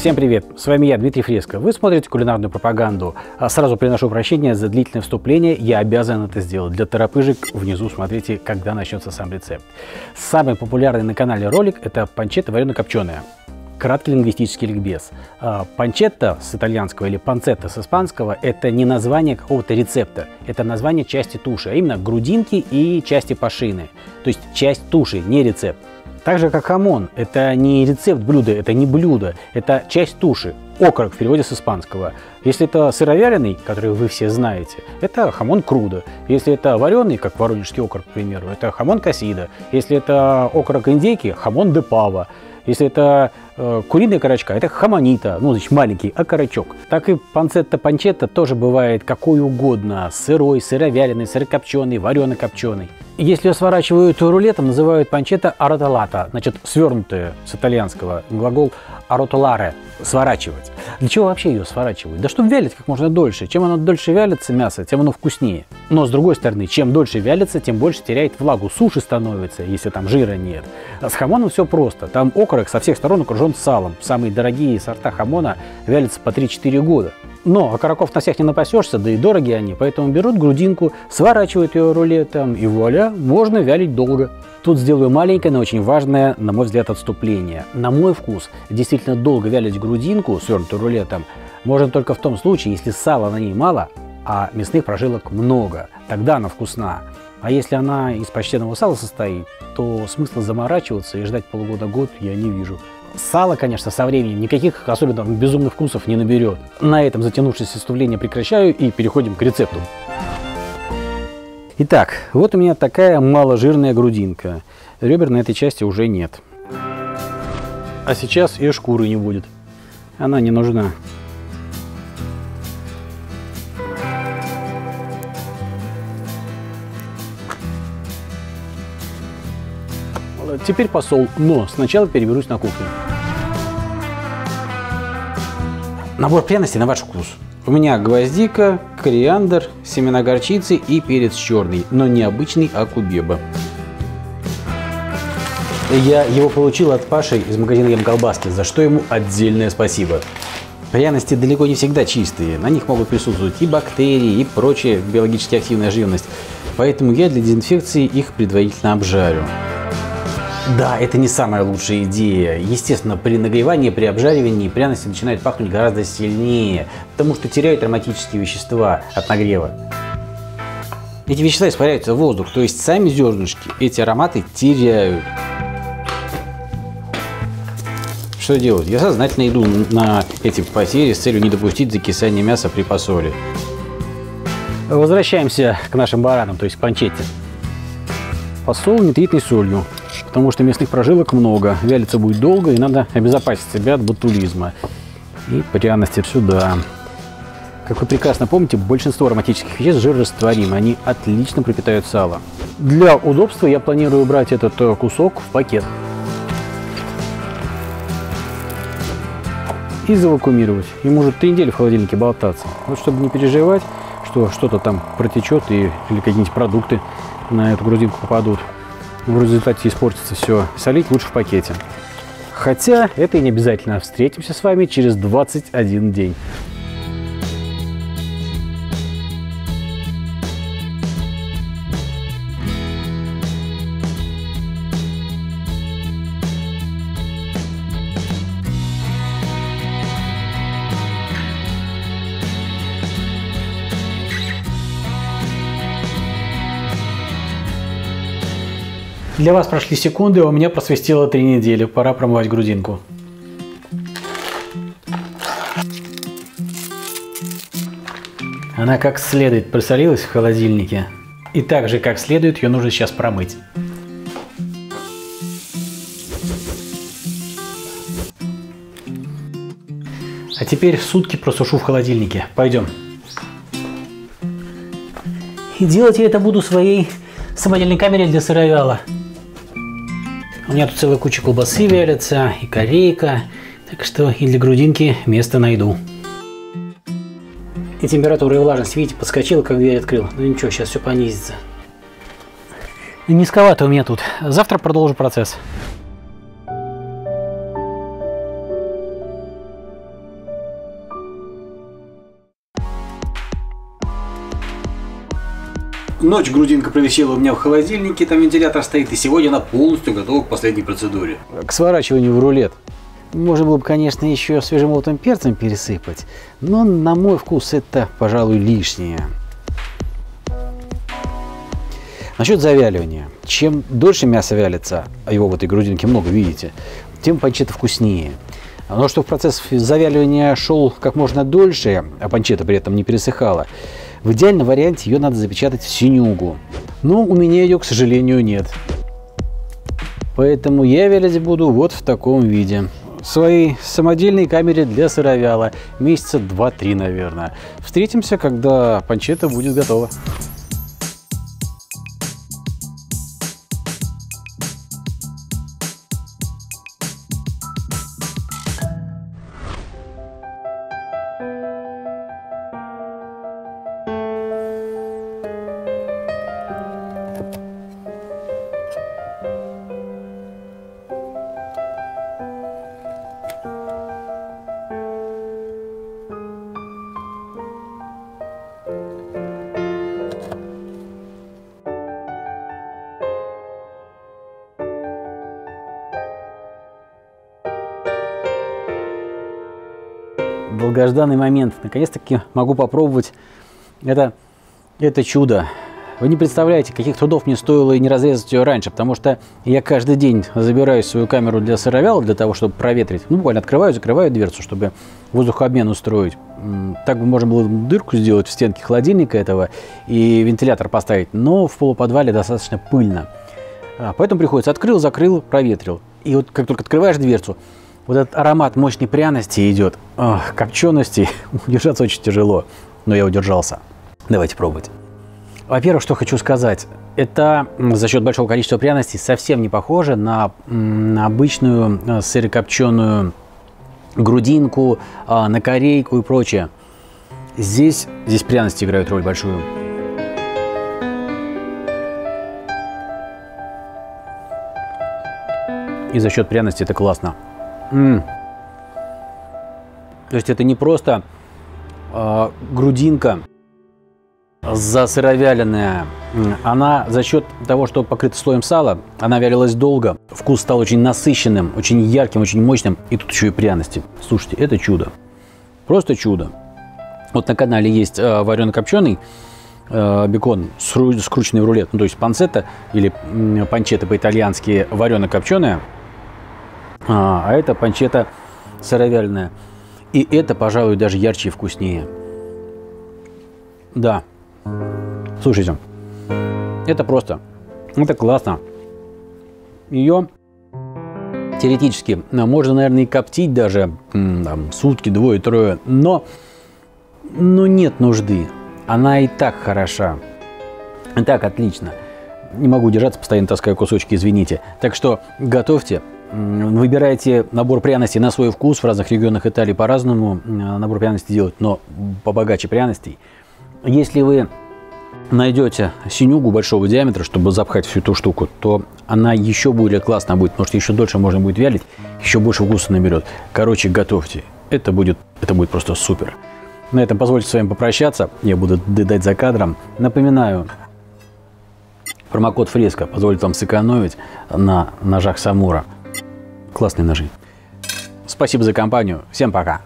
Всем привет! С вами я, Дмитрий Фреско. Вы смотрите кулинарную пропаганду. Сразу приношу прощения за длительное вступление. Я обязан это сделать. Для торопыжек внизу смотрите, когда начнется сам рецепт. Самый популярный на канале ролик – это панчетта варено-копченая. Краткий лингвистический ликбез. Панчетта с итальянского или панцетта с испанского – это не название какого-то рецепта. Это название части туши, а именно грудинки и части пашины. То есть часть туши, не рецепт. Так же, как хамон, это не рецепт блюда, это не блюдо, это часть туши, окорок в переводе с испанского. Если это сыровяленый, который вы все знаете, это хамон крудо. Если это вареный, как воронежский окорок, к примеру, это хамон кассида. Если это окорок индейки, хамон де пава. Если это куриная карачка, это хамонита, ну, значит, маленький окорочок. Так и панцетта-панчетта тоже бывает какой угодно, сырой, сыровяленый, сырокопченый, варено-копченый. Если ее сворачивают рулетом, называют панчетта аротолата, значит, свернутая с итальянского, глагол аротоларе, сворачивать. Для чего вообще ее сворачивают? Да чтобы вялить как можно дольше. Чем оно дольше вялится, мясо, тем оно вкуснее. Но, с другой стороны, чем дольше вялится, тем больше теряет влагу. Суши становится, если там жира нет. С хамоном все просто. Там окорок со всех сторон окружен салом. Самые дорогие сорта хамона вялятся по 3-4 года. Но окороков на всех не напасешься, да и дорогие они, поэтому берут грудинку, сворачивают ее рулетом, и вуаля, можно вялить долго. Тут сделаю маленькое, но очень важное, на мой взгляд, отступление. На мой вкус, действительно долго вялить грудинку, свернутую рулетом, можно только в том случае, если сала на ней мало, а мясных прожилок много, тогда она вкусна. А если она из почтенного сала состоит, то смысла заморачиваться и ждать полгода-год я не вижу. Сало, конечно, со временем никаких особенно безумных вкусов не наберет. На этом затянувшееся вступление прекращаю и переходим к рецепту. Итак, вот у меня такая маложирная грудинка. Ребер на этой части уже нет. А сейчас и шкуры не будет. Она не нужна. Теперь посол, но сначала переберусь на кухню. Набор пряностей на ваш вкус. У меня гвоздика, кориандр, семена горчицы и перец черный, но не обычный, а кубеба. Я его получил от Паши из магазина «Ям колбаски», за что ему отдельное спасибо. Пряности далеко не всегда чистые, на них могут присутствовать и бактерии, и прочая биологически активная живность, поэтому я для дезинфекции их предварительно обжарю. Да, это не самая лучшая идея. Естественно, при нагревании, при обжаривании пряности начинают пахнуть гораздо сильнее, потому что теряют ароматические вещества от нагрева. Эти вещества испаряются в воздух, то есть сами зернышки эти ароматы теряют. Что делать? Я сознательно иду на эти потери с целью не допустить закисания мяса при посоле. Возвращаемся к нашим баранам, то есть к панчетте. Посол нитритной солью, потому что мясных прожилок много, вялиться будет долго и надо обезопасить себя от ботулизма. И пряности сюда. Как вы прекрасно помните, большинство ароматических веществ жирорастворимы, они отлично пропитают сало. Для удобства я планирую брать этот кусок в пакет и завакуумировать. Им может 3 недели в холодильнике болтаться. Вот чтобы не переживать, что что-то там протечет или какие-нибудь продукты на эту грудинку попадут. В результате испортится все. Солить лучше в пакете. Хотя это и не обязательно. Встретимся с вами через 21 день. Для вас прошли секунды, а у меня просвистело 3 недели. Пора промывать грудинку. Она как следует просолилась в холодильнике. И так же, как следует, ее нужно сейчас промыть. А теперь сутки просушу в холодильнике. Пойдем. И делать я это буду в своей самодельной камере для сыровяла. У меня тут целая куча колбасы вялится, и корейка, так что и для грудинки место найду. И температура, и влажность, видите, подскочила, как дверь открыл. Ну ничего, сейчас все понизится. Низковато у меня тут. Завтра продолжу процесс. Ночь грудинка провисела у меня в холодильнике, там вентилятор стоит, и сегодня она полностью готова к последней процедуре. К сворачиванию в рулет. Можно было бы, конечно, еще свежемолотым перцем пересыпать, но на мой вкус это, пожалуй, лишнее. Насчет завяливания. Чем дольше мясо вялится, а его в этой грудинке много, видите, тем панчетта вкуснее. Но чтобы процесс завяливания шел как можно дольше, а панчетта при этом не пересыхала, в идеальном варианте ее надо запечатать в синюгу. Но у меня ее, к сожалению, нет. Поэтому я вялить буду вот в таком виде. В своей самодельной камере для сыровяла. Месяца 2-3, наверное. Встретимся, когда панчетта будет готова. Долгожданный момент. Наконец-таки могу попробовать это чудо. Вы не представляете, каких трудов мне стоило и не разрезать ее раньше, потому что я каждый день забираю свою камеру для сыровяла, для того, чтобы проветрить. Ну, буквально открываю, закрываю дверцу, чтобы воздухообмен устроить. Так бы можно было дырку сделать в стенке холодильника этого и вентилятор поставить, но в полуподвале достаточно пыльно. Поэтому приходится открыл, закрыл, проветрил. И вот как только открываешь дверцу, вот этот аромат мощной пряности идет, копчености, удержаться очень тяжело, но я удержался. Давайте пробовать. Во-первых, что хочу сказать, это за счет большого количества пряностей совсем не похоже на обычную сырокопченую грудинку, на корейку и прочее. Здесь пряности играют роль большую. И за счет пряности это классно. То есть это не просто грудинка засыровяленная, она за счет того, что покрыта слоем сала, она вялилась долго, вкус стал очень насыщенным, очень ярким, очень мощным, и тут еще и пряности. Слушайте, это чудо, просто чудо. Вот на канале есть варено-копченый бекон, скрученный в рулет, ну, то есть панцетта или панчетта по-итальянски варено-копченая. А это панчетта сыровяленая. И это, пожалуй, даже ярче и вкуснее. Да. Слушайте, это просто. Это классно. Ее теоретически можно, наверное, и коптить даже там, сутки, двое-трое. Но нет нужды. Она и так хороша. И так отлично. Не могу удержаться, постоянно таскаю кусочки, извините. Так что готовьте. Выбирайте набор пряностей на свой вкус. В разных регионах Италии по-разному набор пряностей делают, но побогаче пряностей. Если вы найдете синюгу большого диаметра, чтобы запхать всю эту штуку, то она еще более классно будет, потому что еще дольше можно будет вялить, еще больше вкуса наберет. Короче, готовьте. Это будет просто супер. На этом позвольте с вами попрощаться. Я буду доедать за кадром. Напоминаю, промокод Фреско позволит вам сэкономить на ножах Самура. Классные ножи. Спасибо за компанию. Всем пока.